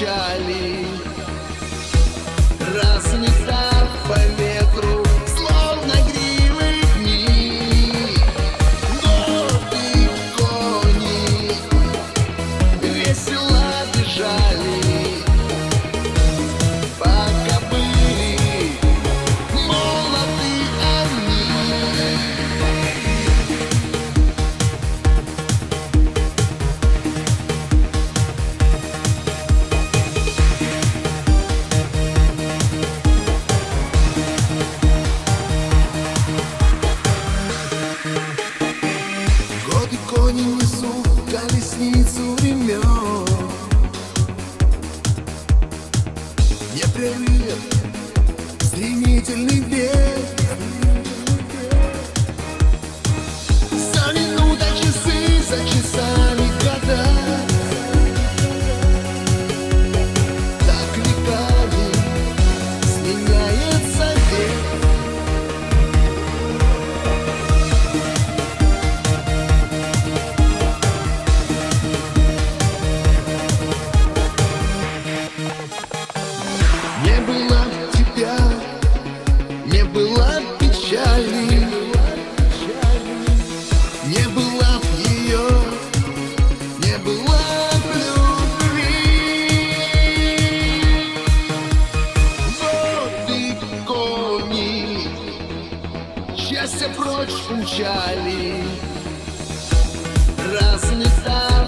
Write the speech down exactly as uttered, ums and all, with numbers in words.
печали, разметав по ветру, словно гривы дни. Но ты, кони, весело бежали, пока были молоды они. Кони несут колесницу времен, не привет стремительный ветер. За минуты часы, за часами года, так веками сменяется век. Счастье прочь умчали, разметав.